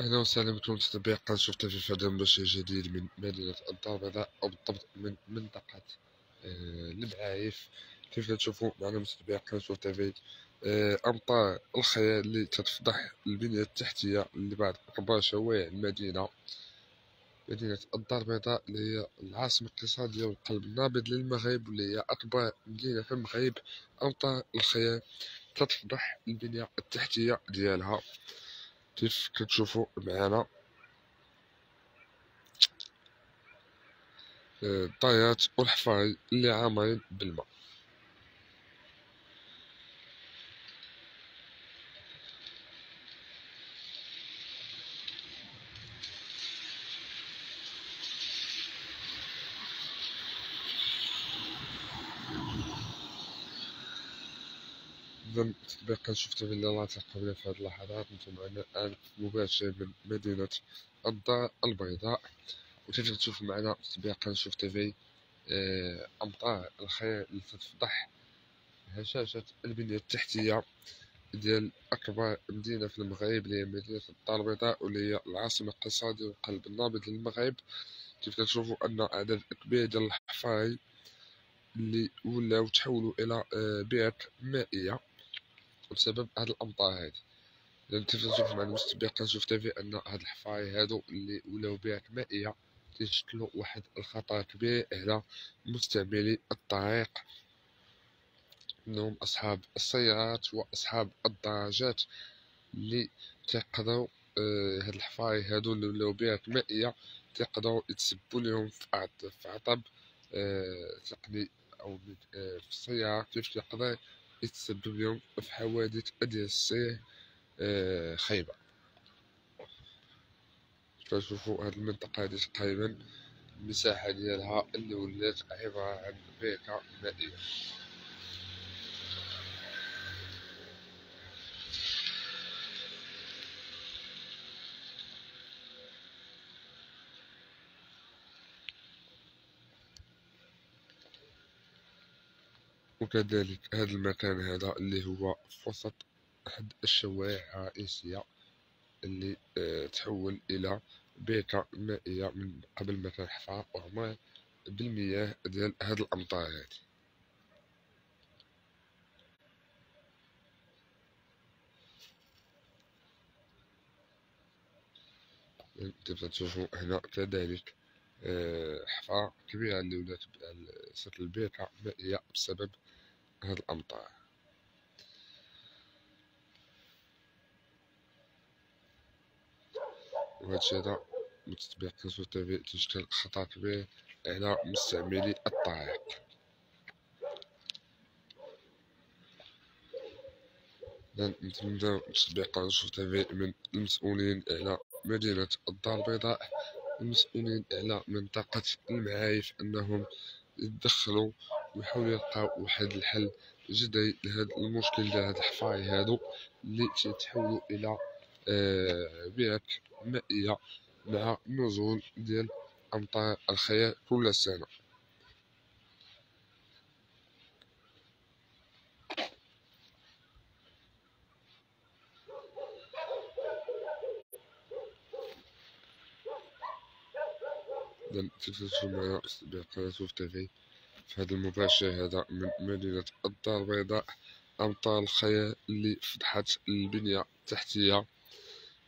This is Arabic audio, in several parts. اهلا وسهلا بكم في تطبيق شوف تيفي في هذا المباشر جديد من مدينة الدار البيضاء او بالضبط من منطقة المعايف. كيف تشوفوا معنا تطبيق شوف تيفي امطار الخيال اللي تتفضح البنية التحتية اللي بعد قرب شوارع مدينة الدار البيضاء اللي هي العاصمة الاقتصادية والقلب النابض للمغرب واللي هي اكبر مدينة في المغرب. امطار الخيال تتفضح البنية التحتية ديالها كيف كتشوفوا معنا. الطيات والحفاري اللي عامرين بالماء. إذا سبق شفت في اللي تلقاونا في هذه اللحظات نتوما معنا الآن مباشر من مدينة الدار البيضاء، وكيف تشوفوا معنا سبق شوف تيفي أمطار الخير اللي تتفضح هشاشة البنية التحتية ديال أكبر مدينة في المغرب اللي هي مدينة الدار البيضاء واللي هي العاصمة الاقتصادية والقلب النابض للمغرب. كيف تشوفوا أن عدد كبير ديال الحفاري اللي ولاو تحولوا إلى بيئات مائية بسبب هاد الامطار هادي. اذا تشوفوا معنا سبق شوف تيفي ان هاد الحفاري هادو اللي ولاو بيئات مائيه تيشكلوا واحد الخطر كبير على مستعملي الطريق، منهم اصحاب السيارات واصحاب الدراجات اللي تيقدروا هاد الحفاري هادو اللي ولاو بيئات مائيه تيقدروا يتسبوا لهم في عطب تقني او في السياره. كيف تيقدر يتسبب لهم في حوادث ديال السير خايبه. كتشوفوا هاد المنطقه هادي تقريبا المساحه ديالها اللي ولات عباره عن بيكه مائيه. وكذلك هذا المكان هذا اللي هو في وسط احد الشوارع الرئيسية اللي تحول الى بيكة مائية من قبل ما تنحفر وعمر بالمياه ديال هاد الامطار هادي. كيف تشوفوا هنا كذلك حفرة كبيرة اللي ولات صارت البيكة مائية بسبب هاد الأمطار. وهادشي هدا بالتطبيق شوف تيفي تيشكل خطر كبير على مستعملي الطريق. إذا نتمناو تطبيق شوف تيفي من المسؤولين على مدينة الدار البيضاء، المسؤولين على منطقة المعايف، أنهم يتدخلوا ويحاولوا يلقاو واحد الحل جدي لهذا المشكل ديال هاد الحفاري هادو اللي تيتحولوا الى بيئات مائية مع نزول ديال أمطار الخير كل سنة. إذا تشوفوا معنا تطبيق شوف تيفي في هذا المباشر هذا من مدينة الدار البيضاء، أمطار الخيال اللي فضحت البنية التحتية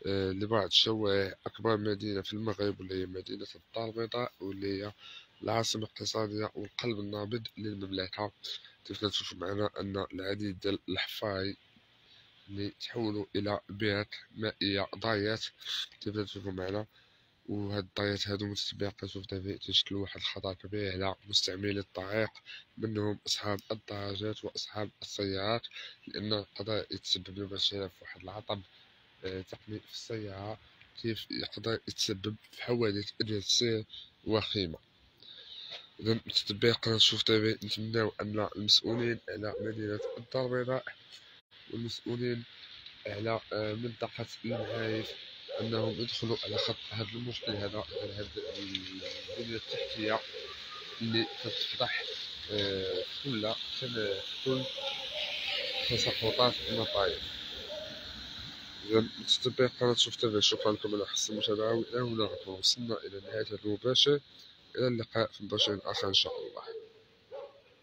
لبعض الشوارع أكبر مدينة في المغرب واللي هي مدينة الدار البيضاء واللي هي العاصمة الاقتصادية والقلب النابض للمملكة. كيف كتشوفوا معنا أن العديد ديال الحفاري اللي تحولوا إلى بيئات مائية ضايات. كيف كتشوفوا معنا وهاد الطريات هادو متسبقة شوف تيفي تيشكلو واحد الخطر كبير على مستعملي الطريق، منهم أصحاب الدراجات وأصحاب السيارات، لأن يقدر يتسبب لهم هادشي في واحد العطب تقني في السيارة. كيف يقدر يتسبب في حوادث ديال السير وخيمة. إذا تطبيق شوف تيفي نتمناو أن المسؤولين على مدينة الدار البيضاء والمسؤولين على منطقة المعايف انهم يدخلوا على خط هذا المشكل هذا ديال هاد البنيه التحتيه اللي كتفتح كل تساقطات المطاير. متتبعين قناة شوف تيفي، شكرا لكم على حسن المتابعة وإلى هنا نكون وصلنا إلى نهاية هذا المباشر، إلى اللقاء في مباشر آخر إن شاء الله.